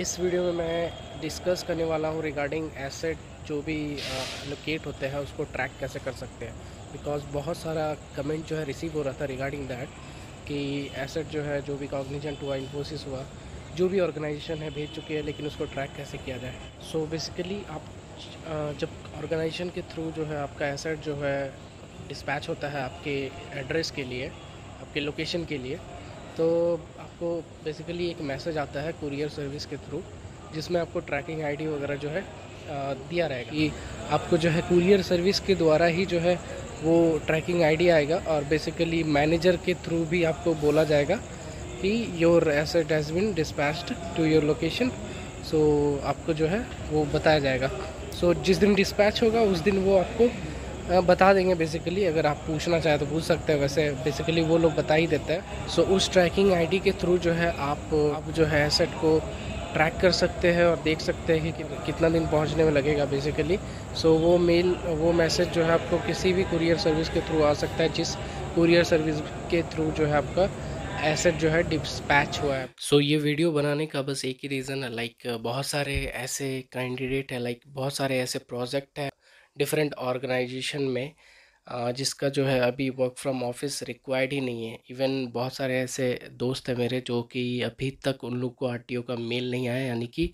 इस वीडियो में मैं डिस्कस करने वाला हूँ रिगार्डिंग एसेट जो भी लोकेट होते हैं उसको ट्रैक कैसे कर सकते हैं, बिकॉज बहुत सारा कमेंट जो है रिसीव हो रहा था रिगार्डिंग दैट कि एसेट जो है जो भी कॉग्निजेंट हुआ, इन्फोसिस हुआ, जो भी ऑर्गेनाइजेशन है भेज चुकी है, लेकिन उसको ट्रैक कैसे किया जाए। सो बेसिकली आप जब ऑर्गेनाइजेशन के थ्रू जो है आपका एसेट जो है डिस्पैच होता है आपके एड्रेस के लिए, आपके लोकेशन के लिए, तो आपको बेसिकली एक मैसेज आता है कुरियर सर्विस के थ्रू जिसमें आपको ट्रैकिंग आईडी वगैरह जो है दिया रहेगा कि आपको जो है कुरियर सर्विस के द्वारा ही जो है वो ट्रैकिंग आईडी आएगा। और बेसिकली मैनेजर के थ्रू भी आपको बोला जाएगा कि your asset has been dispatched to your location. So आपको जो है वो बताया जाएगा। सो जिस दिन डिस्पैच होगा उस दिन वो आपको बता देंगे। बेसिकली अगर आप पूछना चाहें तो पूछ सकते हैं, वैसे बेसिकली वो लोग बता ही देते हैं। सो उस ट्रैकिंग आईडी के थ्रू जो है आप जो है एसेट को ट्रैक कर सकते हैं और देख सकते हैं कि कितना दिन पहुंचने में लगेगा बेसिकली। सो वो मैसेज जो है आपको किसी भी कुरियर सर्विस के थ्रू आ सकता है जिस कुरियर सर्विस के थ्रू जो है आपका एसेट जो है डिस्पैच हुआ है। सो ये वीडियो बनाने का बस एक ही रीज़न है, बहुत सारे ऐसे कैंडिडेट हैं, बहुत सारे ऐसे प्रोजेक्ट हैं डिफरेंट ऑर्गेनाइजेशन में जिसका जो है अभी वर्क फ्रॉम ऑफिस रिक्वायर्ड ही नहीं है। इवन बहुत सारे ऐसे दोस्त हैं मेरे जो कि अभी तक उन लोग को आरटीओ का मेल नहीं आया, यानी कि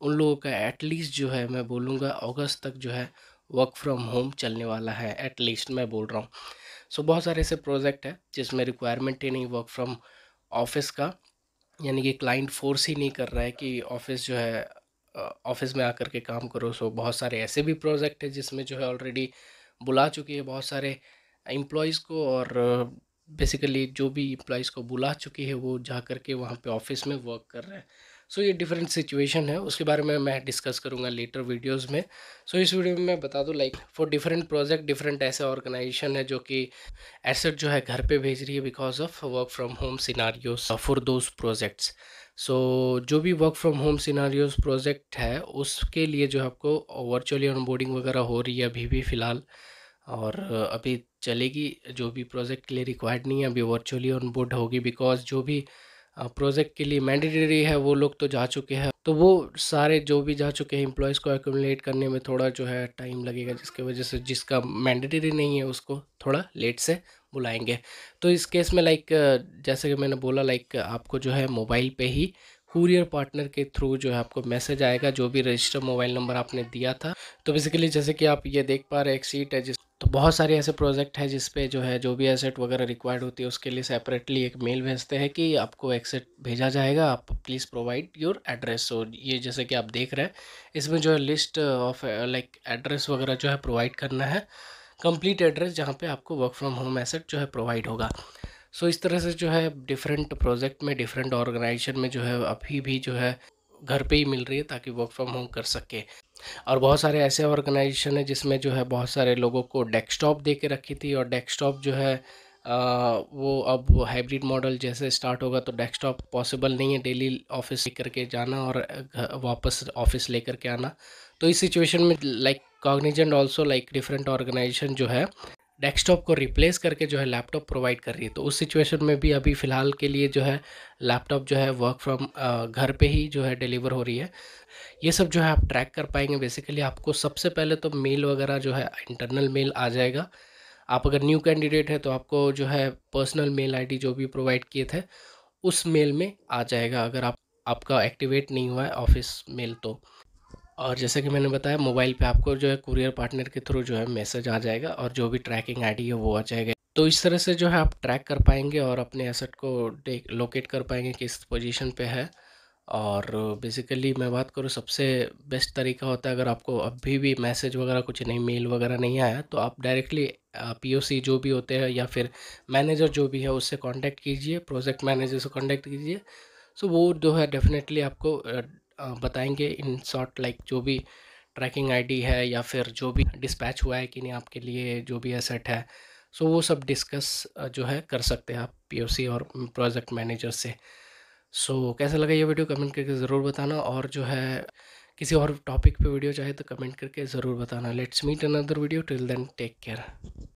उन लोगों का एटलीस्ट जो है मैं बोलूँगा अगस्त तक जो है वर्क फ्रॉम होम चलने वाला है, एटलीस्ट मैं बोल रहा हूँ। सो बहुत सारे ऐसे प्रोजेक्ट है जिसमें रिक्वायरमेंट ही नहीं वर्क फ्रॉम ऑफिस का, यानी कि क्लाइंट फोर्स ही नहीं कर रहा है कि ऑफिस जो है ऑफिस में आकर के काम करो। सो बहुत सारे ऐसे भी प्रोजेक्ट है जिसमें जो है ऑलरेडी बुला चुकी है बहुत सारे एम्प्लॉयज़ को, और बेसिकली जो भी एम्प्लॉयज़ को बुला चुकी है वो जा कर के वहाँ पे ऑफिस में वर्क कर रहे हैं। सो ये डिफरेंट सिचुएशन है, उसके बारे में मैं डिस्कस करूँगा लेटर वीडियोस में। सो इस वीडियो में मैं बता दूँ फॉर डिफरेंट प्रोजेक्ट डिफरेंट ऐसे ऑर्गेनाइजेशन है जो कि एसेट जो है घर पे भेज रही है because of work from home scenarios for those projects. So जो भी work from home scenarios project है उसके लिए जो आपको वर्चुअली ऑनबोर्डिंग वगैरह हो रही है अभी भी फ़िलहाल, और अभी चलेगी। जो भी प्रोजेक्ट के लिए रिक्वायर्ड नहीं है अभी वर्चुअली ऑनबोर्ड होगी, बिकॉज जो भी प्रोजेक्ट के लिए मैंडेटरी है वो लोग तो जा चुके हैं, तो वो सारे जो भी जा चुके हैं एम्प्लॉयज़ को एक्यूमुलेट करने में थोड़ा जो है टाइम लगेगा, जिसके वजह से जिसका मैंडेटरी नहीं है उसको थोड़ा लेट से बुलाएंगे। तो इस केस में जैसे कि मैंने बोला आपको जो है मोबाइल पे ही कुरियर पार्टनर के थ्रू जो है आपको मैसेज आएगा जो भी रजिस्टर्ड मोबाइल नंबर आपने दिया था। तो बेसिकली जैसे कि आप ये देख पा रहे एक सीट है तो बहुत सारे ऐसे प्रोजेक्ट है जिसपे जो है जो भी एसेट वगैरह रिक्वायर्ड होती है उसके लिए सेपरेटली एक मेल भेजते हैं कि आपको एसेट भेजा जाएगा, आप please provide your address. So ये जैसे कि आप देख रहे हैं इसमें जो है लिस्ट ऑफ एड्रेस वगैरह जो है प्रोवाइड करना है, कंप्लीट एड्रेस जहाँ पे आपको वर्क फ्रॉम होम एसेट जो है प्रोवाइड होगा। सो इस तरह से जो है डिफरेंट प्रोजेक्ट में डिफरेंट ऑर्गेनाइजेशन में जो है अभी भी जो है घर पे ही मिल रही है ताकि वर्क फ्रॉम होम कर सके। और बहुत सारे ऐसे ऑर्गेनाइजेशन है जिसमें जो है बहुत सारे लोगों को डेस्कटॉप दे के रखी थी, और डेस्कटॉप जो है वो अब हाइब्रिड मॉडल जैसे स्टार्ट होगा तो डेस्कटॉप पॉसिबल नहीं है, डेली ऑफिस लेकर के जाना और वापस ऑफिस लेकर के आना। तो इस सिचुएशन में कॉग्निजेंट ऑल्सो डिफरेंट ऑर्गेनाइजेशन जो है डेस्कटॉप को रिप्लेस करके जो है लैपटॉप प्रोवाइड कर रही है। तो उस सिचुएशन में भी अभी फ़िलहाल के लिए जो है लैपटॉप जो है वर्क फ्रॉम घर पे ही जो है डिलीवर हो रही है। ये सब जो है आप ट्रैक कर पाएंगे। बेसिकली आपको सबसे पहले तो मेल वगैरह जो है इंटरनल मेल आ जाएगा। आप अगर न्यू कैंडिडेट है तो आपको जो है पर्सनल मेल आईडी जो भी प्रोवाइड किए थे उस मेल में आ जाएगा, अगर आपका एक्टिवेट नहीं हुआ है ऑफिस मेल तो। और जैसे कि मैंने बताया मोबाइल पे आपको जो है कुरियर पार्टनर के थ्रू जो है मैसेज आ जाएगा और जो भी ट्रैकिंग आईडी है वो आ जाएगा। तो इस तरह से जो है आप ट्रैक कर पाएंगे और अपने एसेट को लोकेट कर पाएंगे किस पोजीशन पे है। और बेसिकली मैं बात करूँ सबसे बेस्ट तरीका होता है, अगर आपको अभी भी मैसेज वगैरह कुछ नहीं, मेल वगैरह नहीं आया, तो आप डायरेक्टली पीओसी जो भी होते हैं या फिर मैनेजर जो भी है उससे कॉन्टैक्ट कीजिए, प्रोजेक्ट मैनेजर से कॉन्टैक्ट कीजिए। सो वो जो है डेफिनेटली आपको बताएंगे इन शॉर्ट जो भी ट्रैकिंग आईडी है या फिर जो भी डिस्पैच हुआ है कि नहीं आपके लिए जो भी एसेट है। सो वो सब डिस्कस जो है कर सकते हैं आप पीओसी और प्रोजेक्ट मैनेजर से। सो कैसा लगा ये वीडियो कमेंट करके ज़रूर बताना, और जो है किसी और टॉपिक पे वीडियो चाहे तो कमेंट करके ज़रूर बताना। Let's meet another video, till then take care.